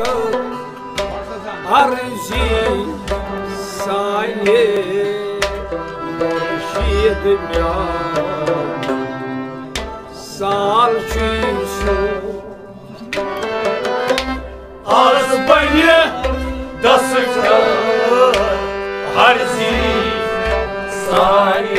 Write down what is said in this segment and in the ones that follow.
Daskhat Arzi Sanay Mürşidim yanım Sal çüksün Az Bani Daskhat Arzi Sanay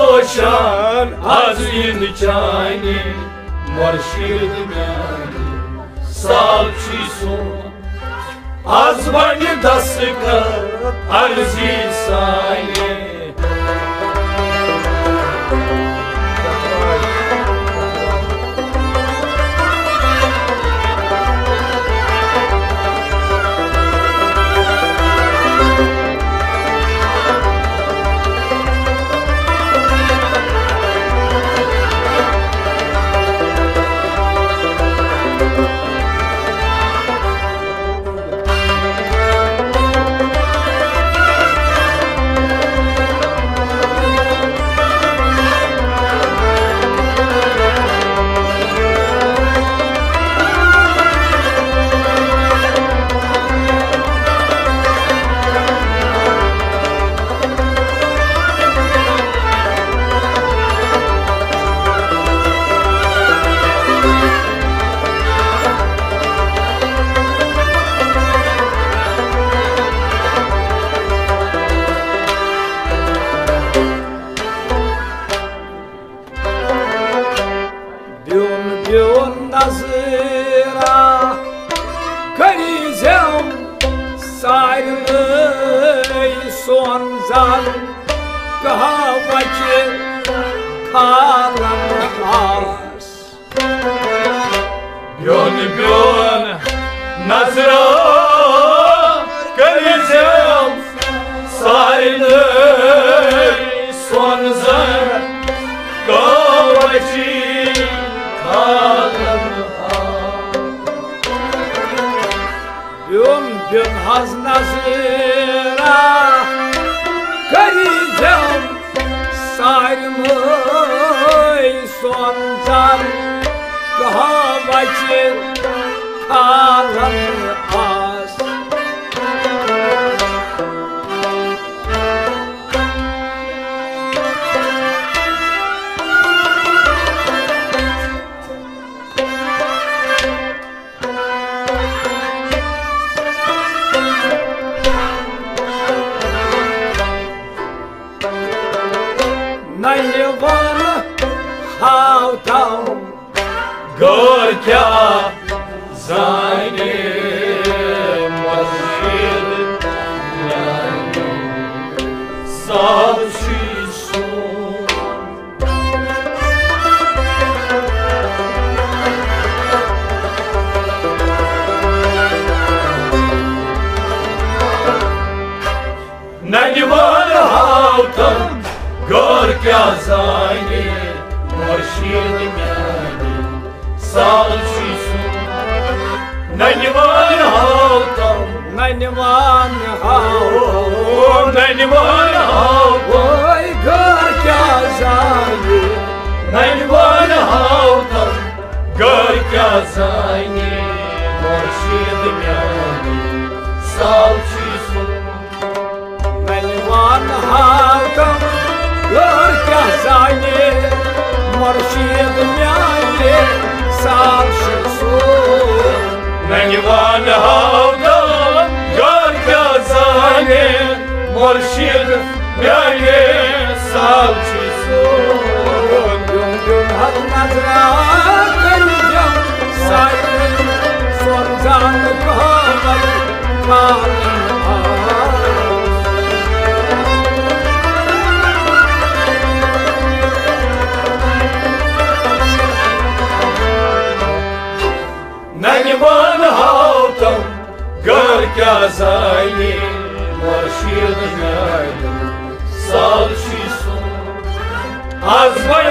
Чайни маршир дымяни салчи сон Аз Бани Даскхат Арзи Санай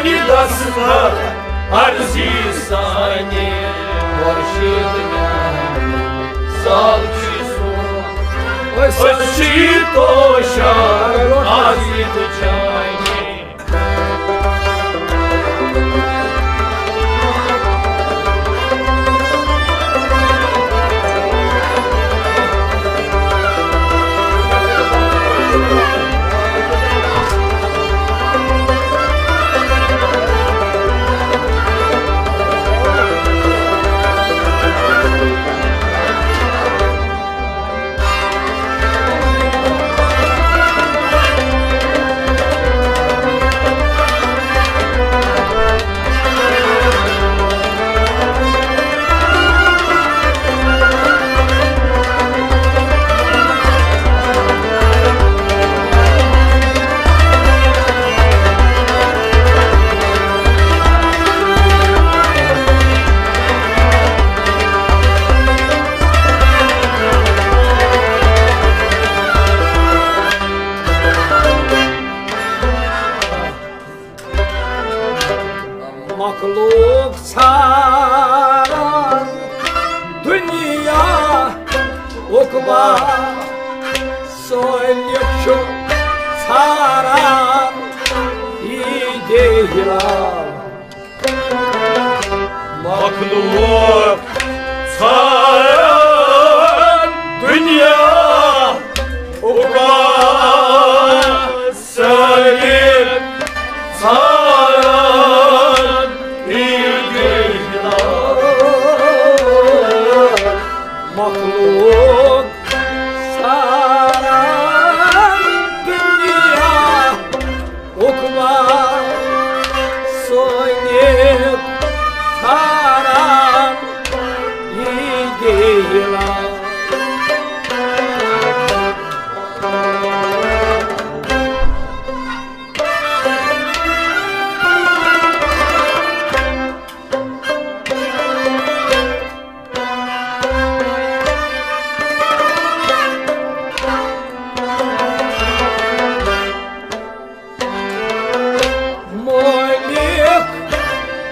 Bani Daskhat Arzi Sanay Morşid Gam Sal Kisum Oşid Toşa Azid Çayni Mahluk saran dünya okuma söyle şu saran idehran mahluk saran dünya okuma söyle mahluk saran dünya okuma soyup saran yediler.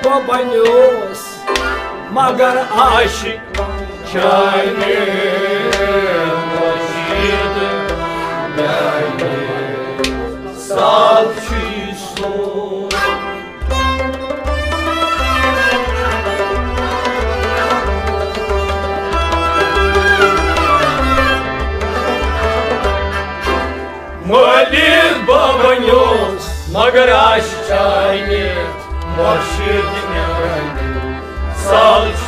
Babanyoz magar aşık çayne moşid beyne sal çüysun Malik babanyoz magar aşık çayne moşid sal çüzüm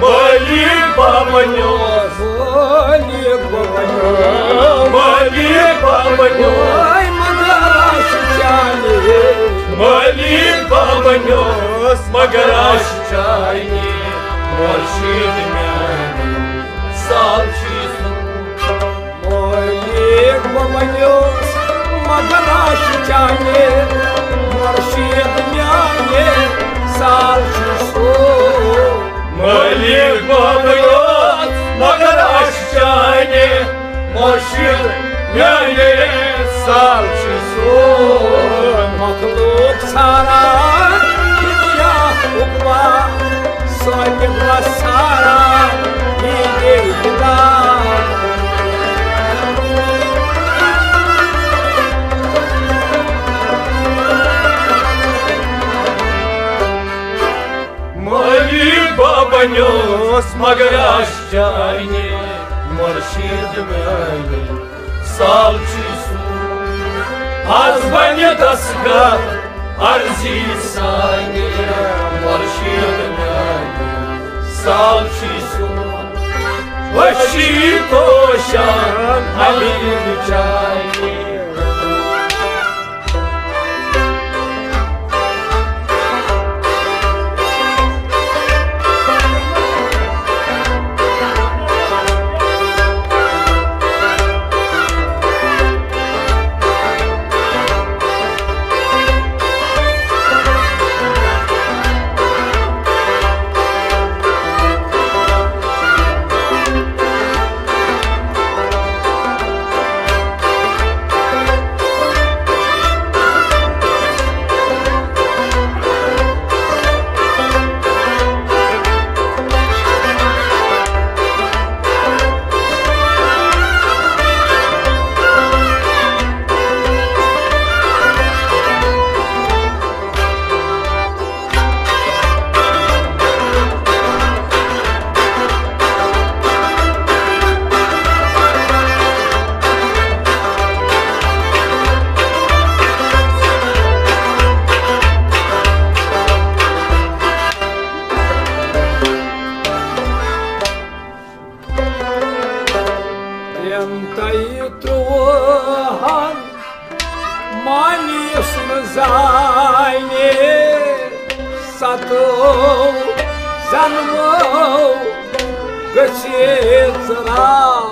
Malik babanyoz Malik babanyoz Malik babanyoz magar aşık çayni Morşid meni sal çüzüm Malik babanyoz magar aşık çayni Morşid meni sal çüzüm Malik babanyoz magar aşık çayni Morşid meni sal çüzüm mahluk saran dünya okuma soyla saran yediler Babanyoz magar aşık çayni Morşid meni sal çüzüm Az Bani Daskhat Arzi Sanay Morşid meni sal çüzüm Oşid Toşa Azid Çayni Yusmuz aynı Satıl Zanmov Gıçırav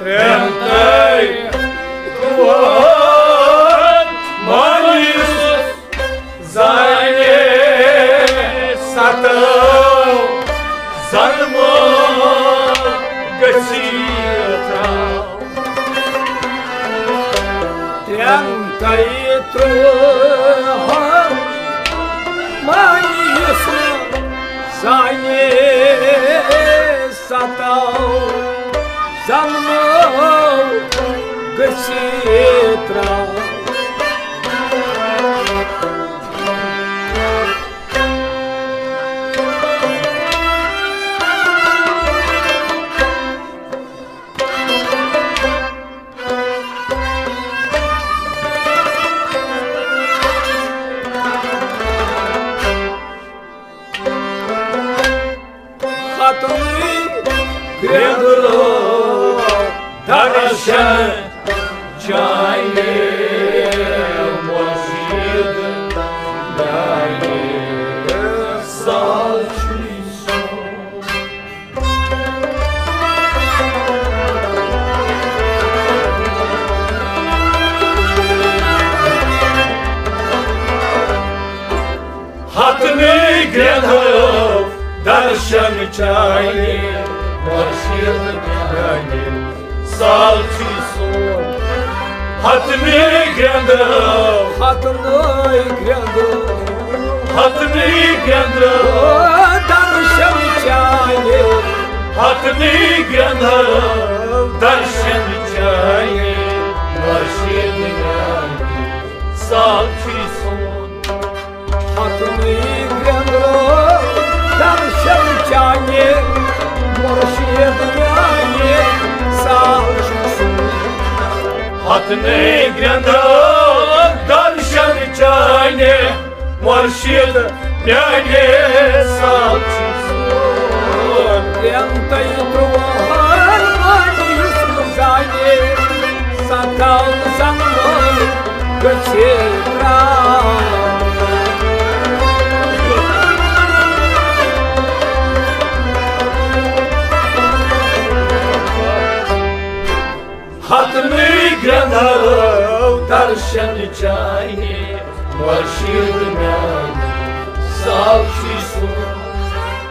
Trentay Kuvan Maliyus Zayne Satıl Zanmov Gıçırav Trentay Kuvan Maliyus Zayne Satıl Zanmov Gıçırav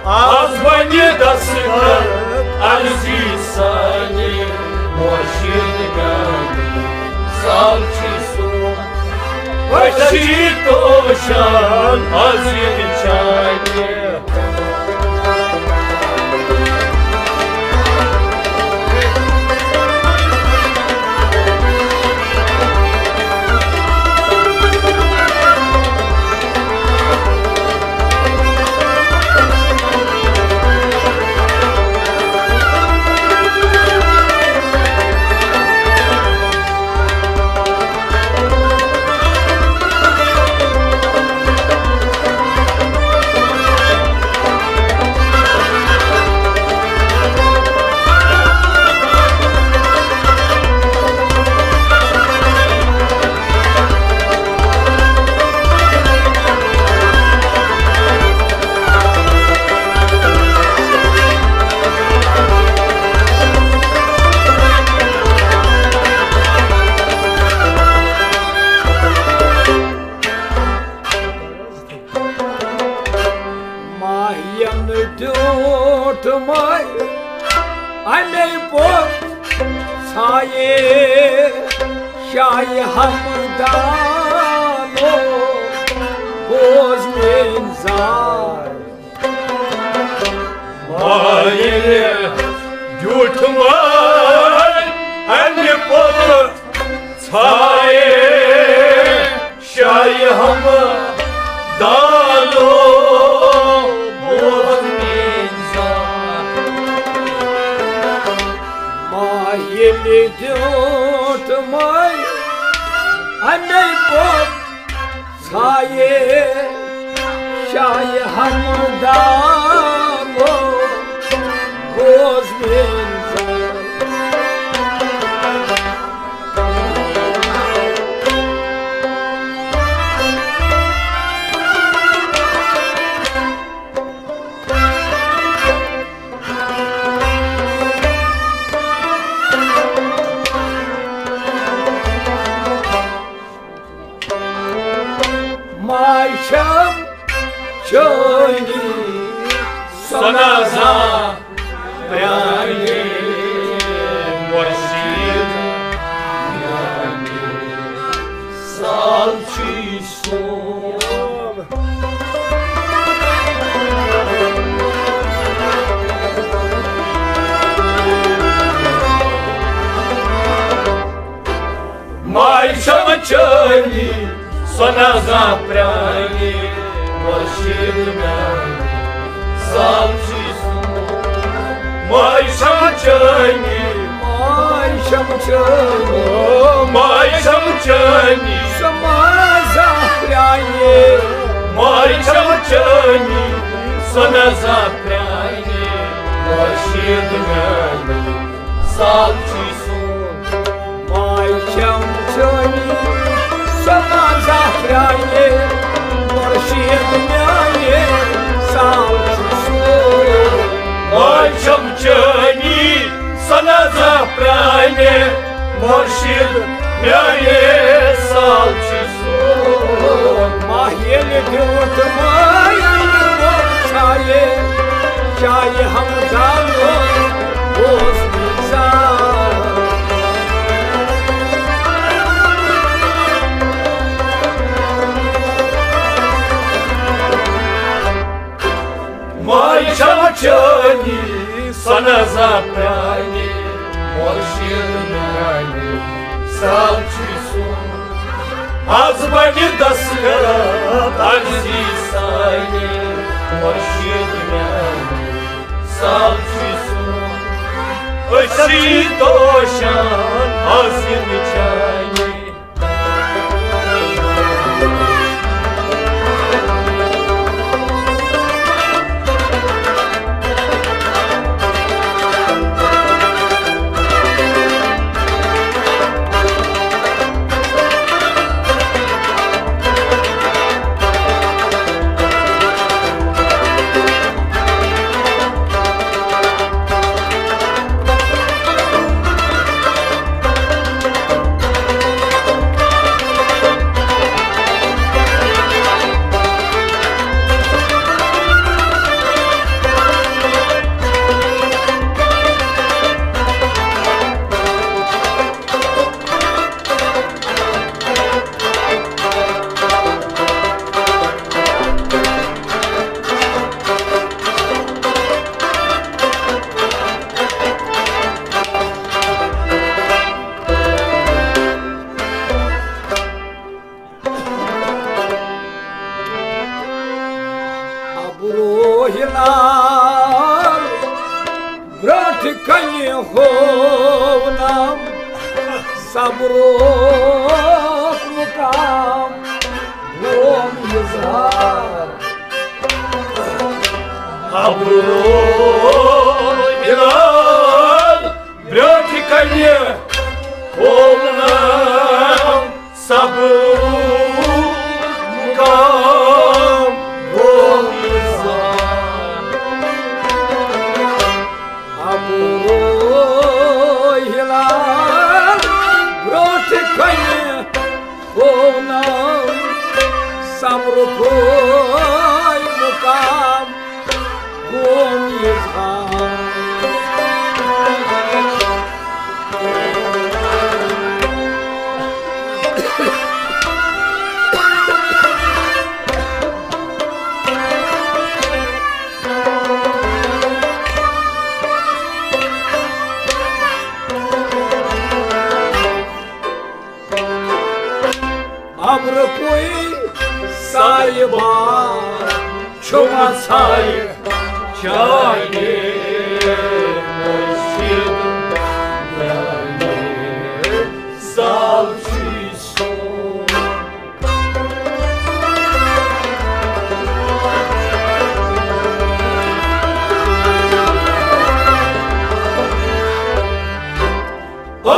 Az Bani Daskhat Arzi Sanay Moşirgani Salçisu Vaşitoşan Azirçani Şöyle sana zahrani Murşid yani salçı son. Майшама чайни sana zahrani Murşid yani Şamçani sana zahrani Murşid meğer salçısun Mahyeli dürtmeyin borçayı Şayi Hamza'nın bozmuşa May Şamçani sana zahrani Murşid meğer salçısun Az Bani Daskhat Arzi Sanay Murşid meğer salçısun Öşi doşan azim çayı Ruhinar, vratikanyi hovnam, sabrok mukam, lom yazar. Ruhinar, vratikanyi hovnam, sabrok mukam. Samrukoy mukam gom yezhan Amrukoy Sayba, çoma say, çayne, Murşid meğer salçısun.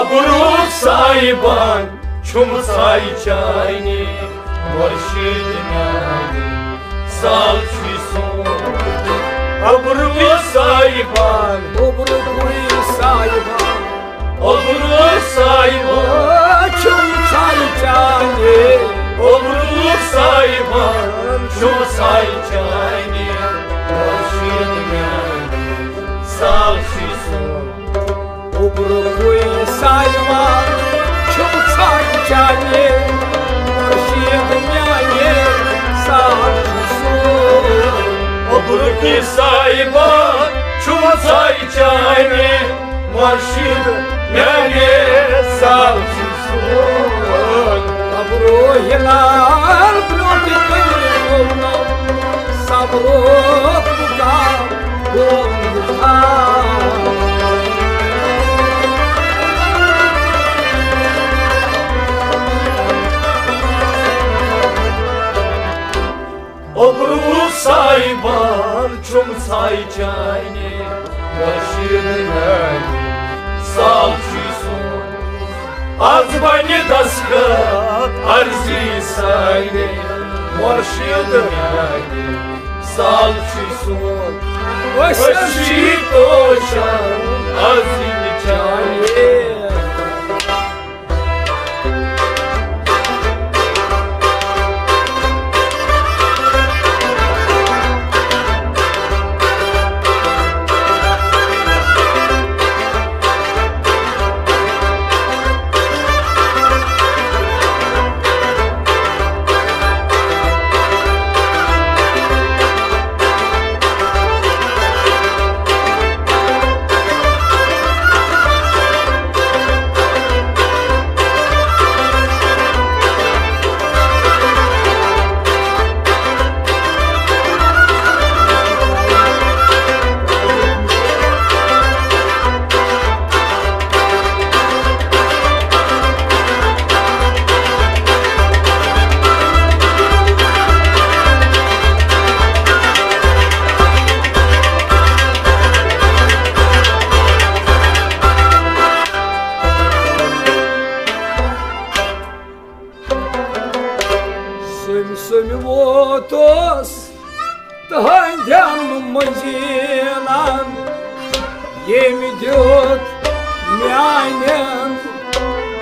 Abru sayban, çoma say, çayne. Murşid meğer salçısun Obruy sayban Obruy sayban Obruy sayban Çum saycani Obruy sayban Çum saycani Nisaiban çuvacay çayne marşid mene savcı son kabro hilal blote kırılma sabro buka gönlüha obru saiban çum saycayne başırınan savcısın Az Bani Daskhat Arzi Sanay başırınan savcısın başırıt oşan azim çayne Votos Dağın mıncılan Yemi dört Mianen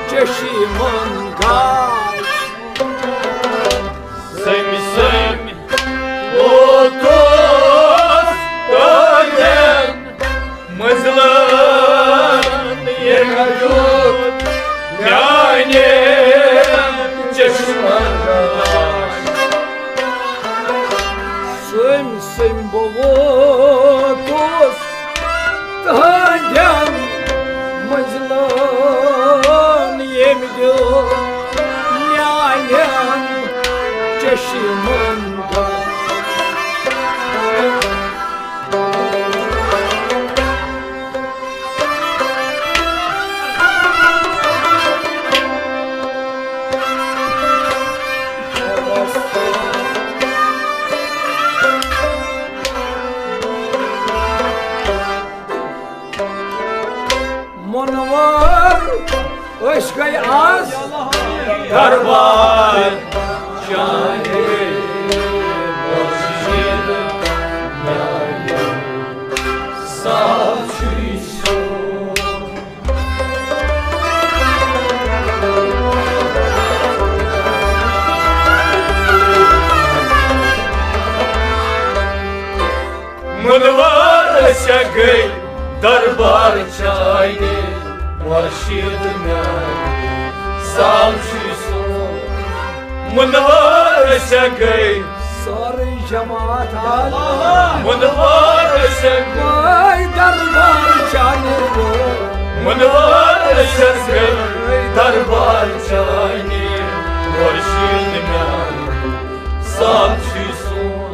Çeşimin gaz Semi semi Votos Dağın Mızlan Yemi dört Mianen Çeşimin gaz Sömsem boğutos Dağın Mızlan Yemiyor Nâyan Çeşimin gaz Aşkay az Darbar Şahir Başşir Yayın Savçıysun Mınvar Şagıy Darbar Çayni Başırınan savcısın Mınvar Şagıy Sarı cemaat al Mınvar Şagıy Darbar Çayni Mınvar Şagıy Darbar Çayni Başırınan savcısın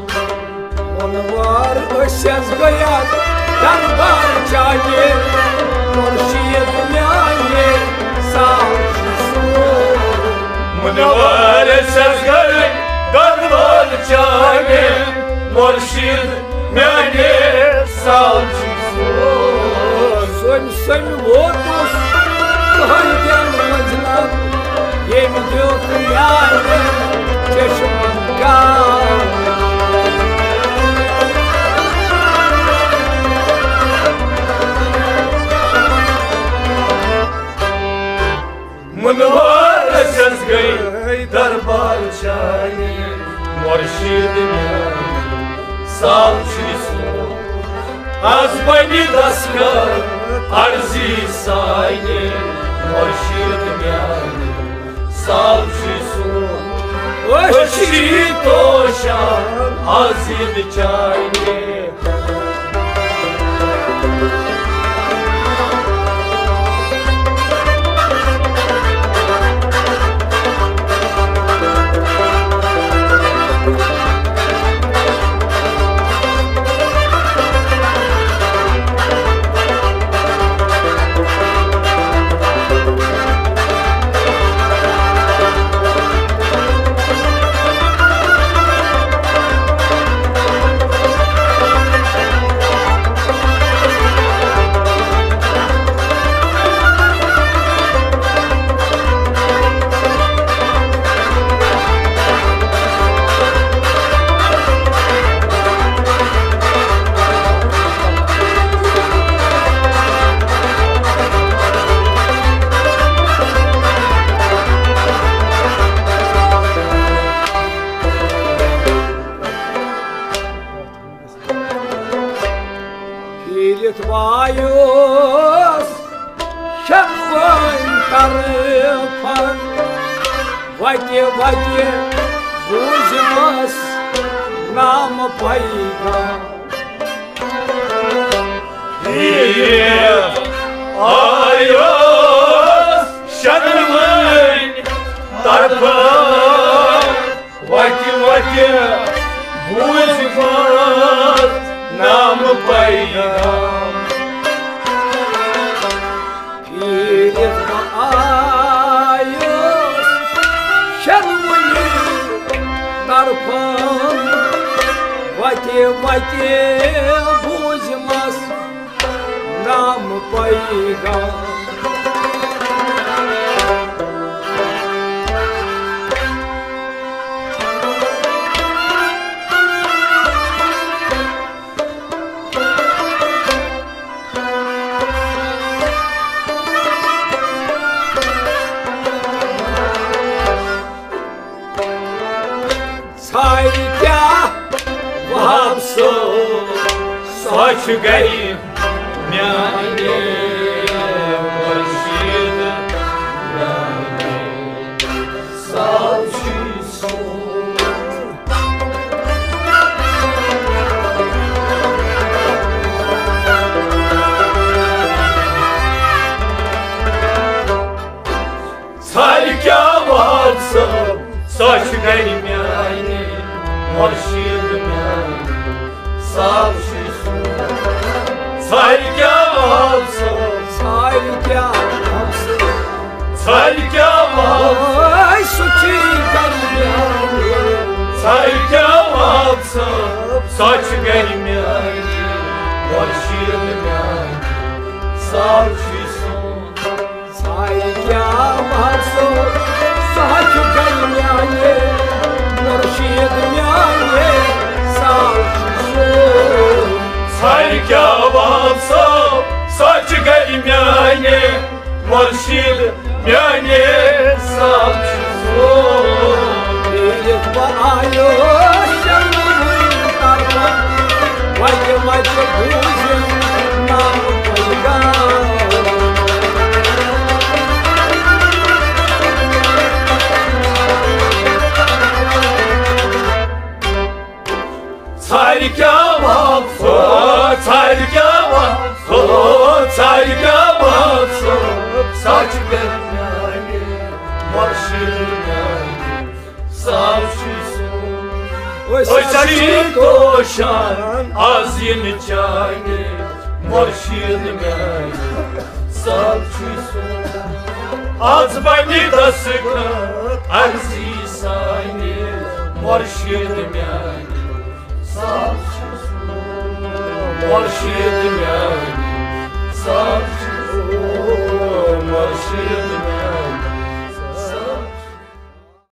Mınvar Şagıy Darbar Çayni Mınvar Şagıy Darbar Çayni Marşid Mene Savcısın Sömsem Votos Dağın Mızlan Yemiyor Yâni Çeşimin gaz Mınvar Şagıy Darbar Çayni Marşid Mene Savcısın Az Bani Daskhat Arzi Sanay Marşid Mene Savcısın Başşit Oşan Azim Çayni vage bujmas nam paiga ye ayo shanman tarba vage vage bujmas nam paiga. Vate bujmas nam paiga. Сочгай мяне башина даме салчисо царька ватса сочгай мяне башина даме Маршир мяне сапчизо перед боёшься муртарва вайке вайке гузин нам пойга царька вапсо царька Saçın koşan az yeni çayne marşını meyne salçısı Az Bani Daskhat Arzi Sanay marşını meyne salçısı marşını meyne salçısı marşını